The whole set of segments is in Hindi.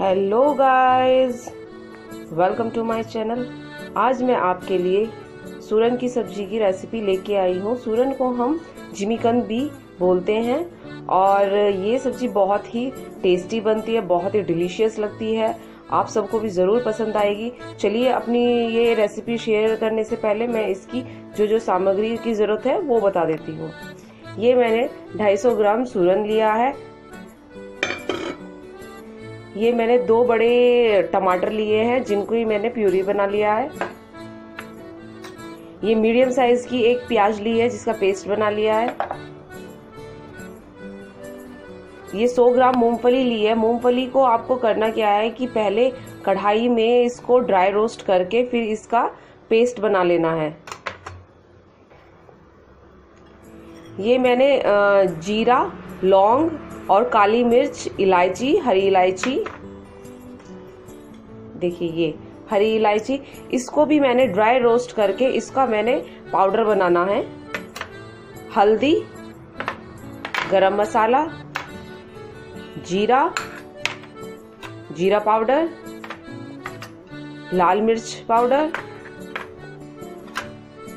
Hello guys, welcome to my channel. आज मैं आपके लिए सूरन की सब्जी की रेसिपी लेके आई हूँ। सूरन को हम जिमीकंद भी बोलते हैं और ये सब्जी बहुत ही टेस्टी बनती है, बहुत ही डिलीशियस लगती है। आप सबको भी ज़रूर पसंद आएगी। चलिए, अपनी ये रेसिपी शेयर करने से पहले मैं इसकी जो सामग्री की ज़रूरत है वो बता देती हूँ। ये मैंने 250 ग्राम सूरन लिया है। ये मैंने 2 बड़े टमाटर लिए हैं जिनको ही मैंने प्यूरी बना लिया है। ये मीडियम साइज की एक प्याज ली है जिसका पेस्ट बना लिया है। ये 100 ग्राम मूंगफली ली है। मूंगफली को आपको करना क्या है कि पहले कढ़ाई में इसको ड्राई रोस्ट करके फिर इसका पेस्ट बना लेना है। ये मैंने जीरा, लौंग और काली मिर्च, इलायची, हरी इलायची, देखिए ये हरी इलायची, इसको भी मैंने ड्राई रोस्ट करके इसका मैंने पाउडर बनाना है। हल्दी, गरम मसाला, जीरा पाउडर, लाल मिर्च पाउडर,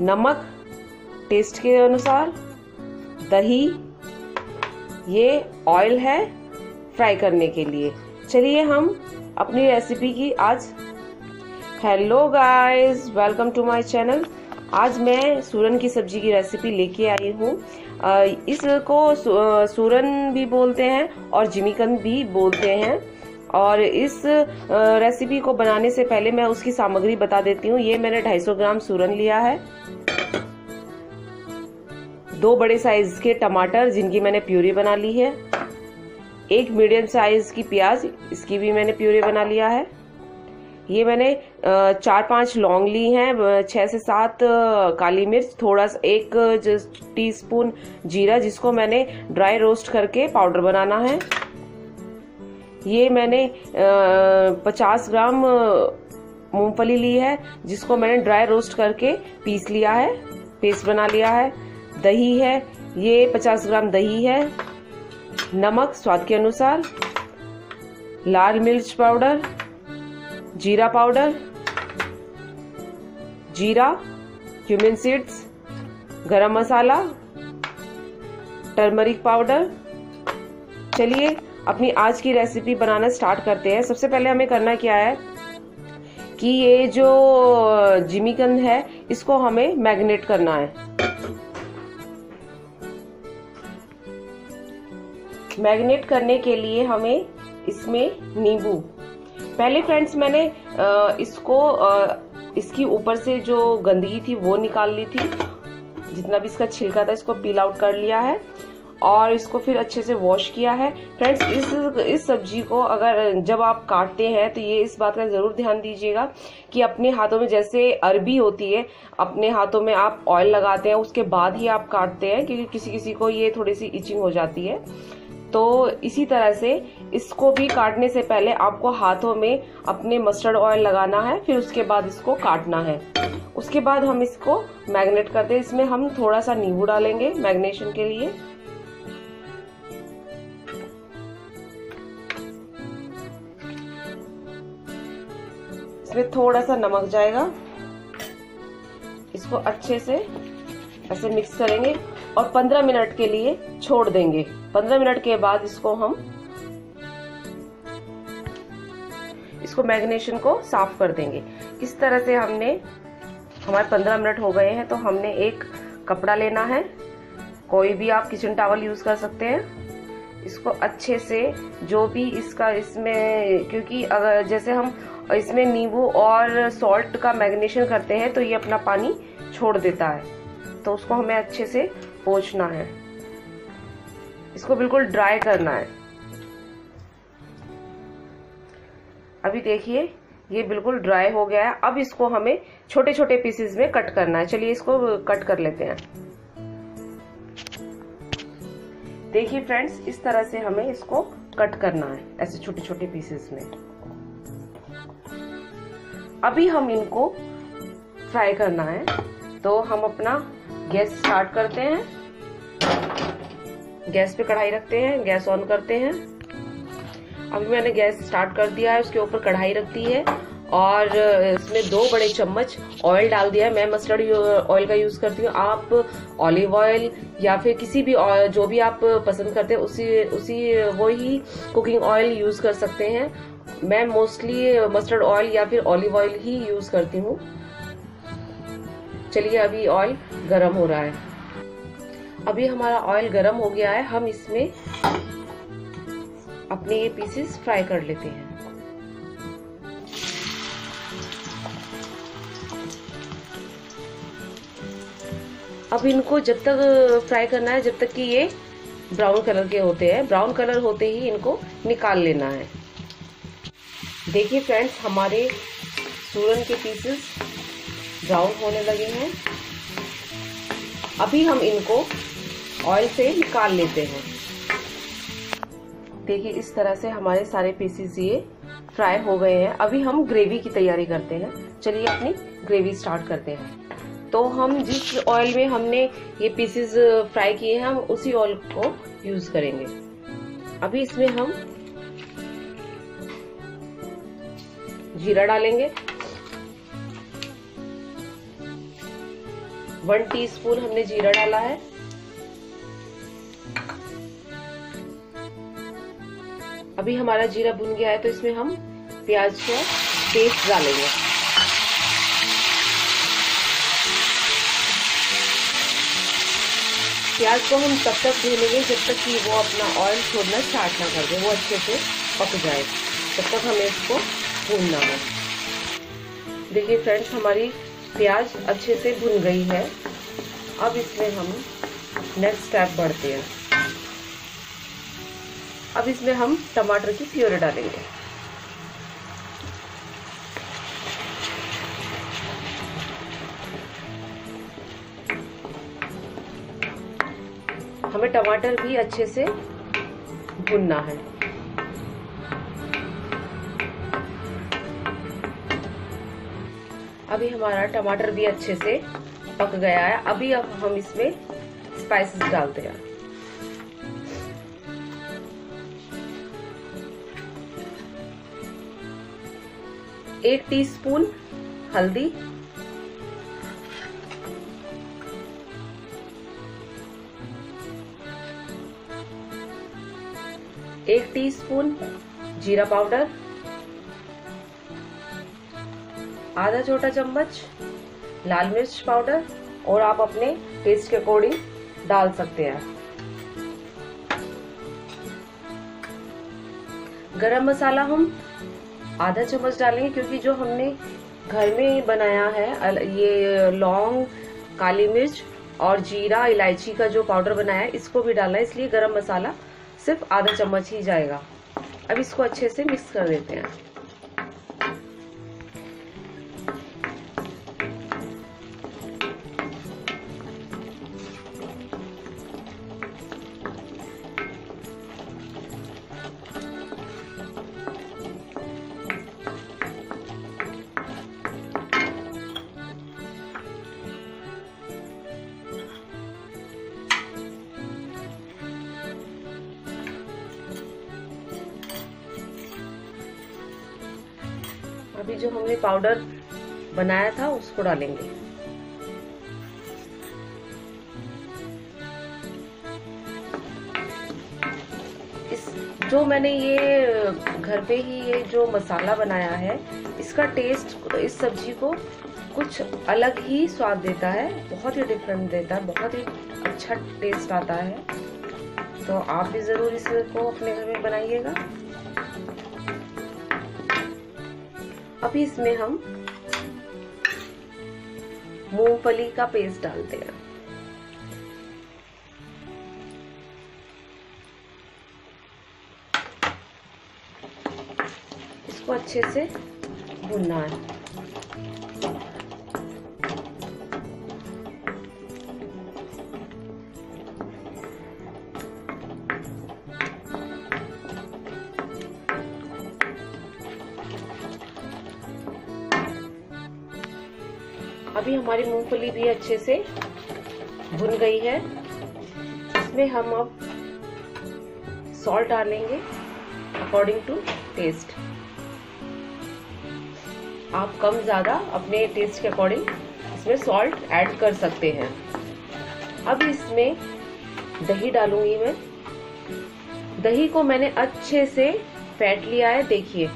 नमक टेस्ट के अनुसार, दही, ये ऑयल है फ्राई करने के लिए। चलिए हम अपनी रेसिपी की आज। Hello guys, welcome to my channel. आज मैं सूरन की सब्जी की रेसिपी लेके आई हूँ। इसको सूरन भी बोलते हैं और जिमीकंद भी बोलते हैं। और इस रेसिपी को बनाने से पहले मैं उसकी सामग्री बता देती हूँ। ये मैंने 250 ग्राम सूरन लिया है, 2 बड़े साइज के टमाटर जिनकी मैंने प्यूरी बना ली है, एक मीडियम साइज की प्याज, इसकी भी मैंने प्यूरी बना लिया है। ये मैंने 4-5 लौंग ली हैं, 6 से 7 काली मिर्च, थोड़ा सा 1 टीस्पून जीरा जिसको मैंने ड्राई रोस्ट करके पाउडर बनाना है। ये मैंने 50 ग्राम मूंगफली ली है जिसको मैंने ड्राई रोस्ट करके पीस लिया है, पेस्ट बना लिया है। दही है, ये 50 ग्राम दही है। नमक स्वाद के अनुसार, लाल मिर्च पाउडर, जीरा, क्यूमिन सीड्स, गरम मसाला, टर्मरिक पाउडर। चलिए अपनी आज की रेसिपी बनाना स्टार्ट करते हैं। सबसे पहले हमें करना क्या है कि ये जो जिमीकंद है इसको हमें मैरिनेट करना है। मैरिनेट करने के लिए हमें इसमें नींबू, पहले फ्रेंड्स मैंने इसकी ऊपर से जो गंदगी थी वो निकाल ली थी, जितना भी इसका छिलका था इसको पील आउट कर लिया है और इसको फिर अच्छे से वॉश किया है। फ्रेंड्स इस सब्जी को जब आप काटते हैं तो ये इस बात का ज़रूर ध्यान दीजिएगा कि अपने हाथों में, जैसे अरबी होती है, अपने हाथों में आप ऑयल लगाते हैं उसके बाद ही आप काटते हैं, क्योंकि किसी को ये थोड़ी सी इचिंग हो जाती है। तो इसी तरह से इसको भी काटने से पहले आपको हाथों में अपने मस्टर्ड ऑयल लगाना है, फिर उसके बाद इसको काटना है। उसके बाद हम इसको मैरिनेट करते हैं। इसमें हम थोड़ा सा नींबू डालेंगे मैरिनेशन के लिए। इसमें थोड़ा सा नमक जाएगा। इसको अच्छे से ऐसे मिक्स करेंगे और 15 मिनट के लिए छोड़ देंगे। 15 मिनट के बाद इसको हम मैरिनेशन को साफ कर देंगे। इस तरह से हमारे 15 मिनट हो गए हैं, तो हमने एक कपड़ा लेना है, कोई भी आप किचन टॉवल यूज कर सकते हैं। इसको अच्छे से जो भी इसमें, क्योंकि अगर जैसे हम इसमें नींबू और सॉल्ट का मैरिनेशन करते हैं तो ये अपना पानी छोड़ देता है, तो उसको हमें अच्छे से पोंछना है। इसको बिल्कुल ड्राई करना है। अभी देखिए ये बिल्कुल ड्राई हो गया है। अब इसको हमें छोटे छोटे पीसेस में कट करना है। चलिए इसको कट कर लेते हैं। देखिए फ्रेंड्स, इस तरह से हमें इसको कट करना है, ऐसे छोटे छोटे पीसेस में। अभी हम इनको फ्राई करना है, तो हम अपना गैस स्टार्ट करते हैं। गैस पे कढ़ाई रखते हैं, गैस ऑन करते हैं। अभी मैंने गैस स्टार्ट कर दिया है, उसके ऊपर कढ़ाई रख दी है और इसमें 2 बड़े चम्मच ऑयल डाल दिया है। मैं मस्टर्ड ऑयल का यूज़ करती हूँ, आप ऑलिव ऑयल या फिर किसी भी ऑयल जो भी आप पसंद करते हैं उसी वही कुकिंग ऑयल यूज़ कर सकते हैं। मैं मोस्टली मस्टर्ड ऑयल या फिर ऑलिव ऑयल ही यूज़ करती हूँ। चलिए अभी ऑयल गरम हो रहा है, अभी हमारा ऑयल गरम हो गया है, हम इसमें अपने ये पीसेस फ्राई कर लेते हैं। अब इनको जब तक फ्राई करना है जब तक कि ये ब्राउन कलर के होते हैं, ब्राउन कलर होते ही इनको निकाल लेना है। देखिए फ्रेंड्स, हमारे सूरन के पीसेस ब्राउन होने लगे हैं। अभी हम इनको ऑयल से निकाल लेते हैं। देखिए इस तरह से हमारे सारे पीसेस ये फ्राई हो गए हैं। अभी हम ग्रेवी की तैयारी करते हैं। चलिए अपनी ग्रेवी स्टार्ट करते हैं। तो हम जिस ऑयल में हमने ये पीसेस फ्राई किए हैं हम उसी ऑयल को यूज करेंगे। अभी इसमें हम जीरा डालेंगे, 1 टीस्पून हमने जीरा डाला है। अभी हमारा जीरा भुन गया है तो इसमें हम प्याज का पेस्ट डालेंगे। प्याज को हम तब तक भूनेंगे जब तक कि वो अपना ऑयल छोड़ना स्टार्ट ना कर दे, वो अच्छे से पक जाए, तब तक हमें इसको भूनना है। देखिए फ्रेंड्स, हमारी प्याज अच्छे से भुन गई है। अब इसमें हम नेक्स्ट स्टेप बढ़ते हैं। अब इसमें हम टमाटर की प्यूरी डालेंगे। हमें टमाटर भी अच्छे से भुनना है। अभी हमारा टमाटर भी अच्छे से पक गया है। अभी अब हम इसमें स्पाइसेस डालते हैं। एक 1 टीस्पून हल्दी, 1 टीस्पून जीरा पाउडर, आधा छोटा चम्मच लाल मिर्च पाउडर, और आप अपने टेस्ट के अकॉर्डिंग डाल सकते हैं। गरम मसाला हम आधा चम्मच डालेंगे, क्योंकि जो हमने घर में बनाया है ये लौंग, काली मिर्च और जीरा इलायची का जो पाउडर बनाया है इसको भी डालना है, इसलिए गरम मसाला सिर्फ आधा चम्मच ही जाएगा। अब इसको अच्छे से मिक्स कर देते हैं। अभी जो हमने पाउडर बनाया था उसको डालेंगे। जो मैंने ये घर पे ही ये जो मसाला बनाया है इसका टेस्ट इस सब्जी को कुछ अलग ही स्वाद देता है, बहुत ही डिफरेंट देता है, बहुत ही अच्छा टेस्ट आता है। तो आप भी ज़रूर इसको अपने घर में बनाइएगा। अभी इसमें हम मूंगफली का पेस्ट डालते हैं। इसको अच्छे से भुनना है। अभी हमारी मूंगफली भी अच्छे से भुन गई है। इसमें हम अब सॉल्ट डालेंगे, अकॉर्डिंग टू टेस्ट। आप कम ज़्यादा अपने टेस्ट के अकॉर्डिंग इसमें सॉल्ट ऐड कर सकते हैं। अब इसमें दही डालूंगी मैं। दही को मैंने अच्छे से फेंट लिया है, देखिए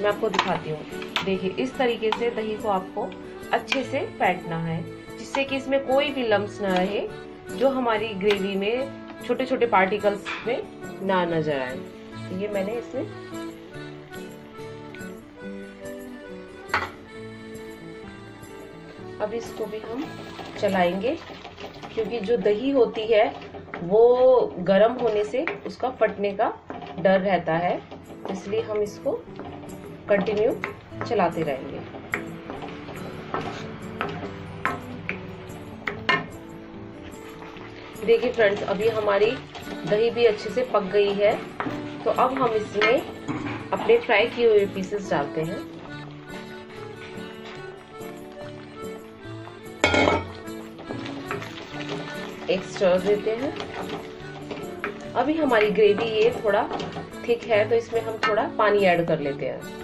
मैं आपको दिखाती हूँ। देखिए इस तरीके से दही को आपको अच्छे से फेंटना है, जिससे कि इसमें कोई भी लम्स ना रहे, जो हमारी ग्रेवी में छोटे छोटे पार्टिकल्स में ना नजर आए। तो ये मैंने इसमें अब इसको भी हम चलाएंगे, क्योंकि जो दही होती है वो गर्म होने से उसका फटने का डर रहता है, इसलिए हम इसको कंटिन्यू चलाते रहेंगे। देखिए फ्रेंड्स, अभी हमारी दही भी अच्छे से पक गई है, तो अब हम इसमें अपने फ्राई किए हुए पीसेस डालते हैं। एक स्टर देते हैं। अभी हमारी ग्रेवी ये थोड़ा थिक है, तो इसमें हम थोड़ा पानी ऐड कर लेते हैं।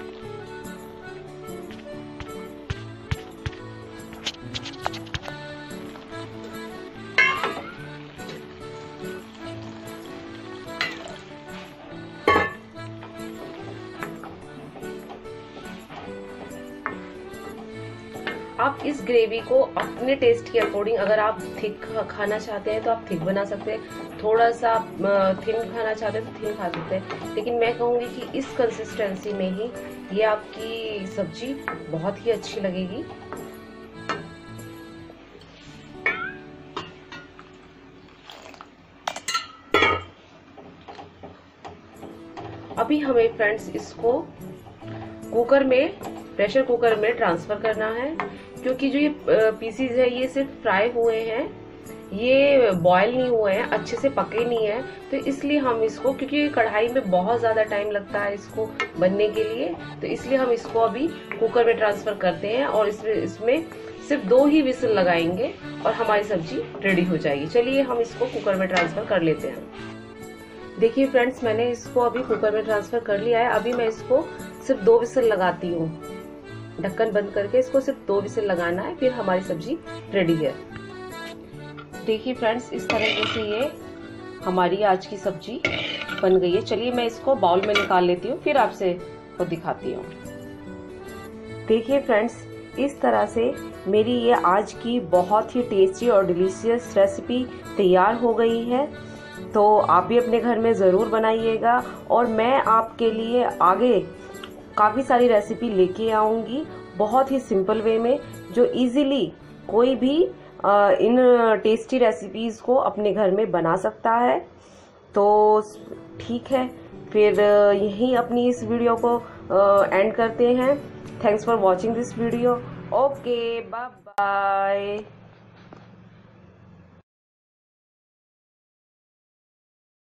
आप इस ग्रेवी को अपने टेस्ट के अकॉर्डिंग, अगर आप थिक खाना चाहते हैं तो आप थिक बना सकते हैं, थोड़ा सा थिन खाना चाहते हैं तो थिन खा सकते हैं, लेकिन मैं कहूँगी कि इस कंसिस्टेंसी में ही ये आपकी सब्जी बहुत ही अच्छी लगेगी। अभी हमें फ्रेंड्स इसको कुकर में, प्रेशर कुकर में ट्रांसफर करना है, क्योंकि जो ये पीसीज है ये सिर्फ फ्राई हुए हैं, ये बॉयल नहीं हुए हैं, अच्छे से पके नहीं है, तो इसलिए हम इसको, क्योंकि कढ़ाई में बहुत ज़्यादा टाइम लगता है इसको बनने के लिए, तो इसलिए हम इसको अभी कुकर में ट्रांसफ़र करते हैं और इसमें सिर्फ 2 ही विसल लगाएंगे और हमारी सब्जी रेडी हो जाएगी। चलिए हम इसको कुकर में ट्रांसफ़र कर लेते हैं। देखिए फ्रेंड्स, मैंने इसको अभी कुकर में ट्रांसफ़र कर लिया है। अभी मैं इसको सिर्फ 2 विसल लगाती हूँ, ढक्कन बंद करके इसको सिर्फ 2 विसल लगाना है, फिर हमारी सब्जी रेडी है। देखिए फ्रेंड्स, इस तरीके से ये हमारी आज की सब्जी बन गई है। चलिए मैं इसको बाउल में निकाल लेती हूँ, फिर आपसे वो दिखाती हूँ। देखिए फ्रेंड्स, इस तरह से मेरी ये आज की बहुत ही टेस्टी और डिलीशियस रेसिपी तैयार हो गई है। तो आप भी अपने घर में ज़रूर बनाइएगा, और मैं आपके लिए आगे काफ़ी सारी रेसिपी लेके आऊँगी, बहुत ही सिंपल वे में, जो इजीली कोई भी इन टेस्टी रेसिपीज़ को अपने घर में बना सकता है। तो ठीक है, फिर यहीं अपनी इस वीडियो को एंड करते हैं। Thanks for watching this video. Okay, bye bye.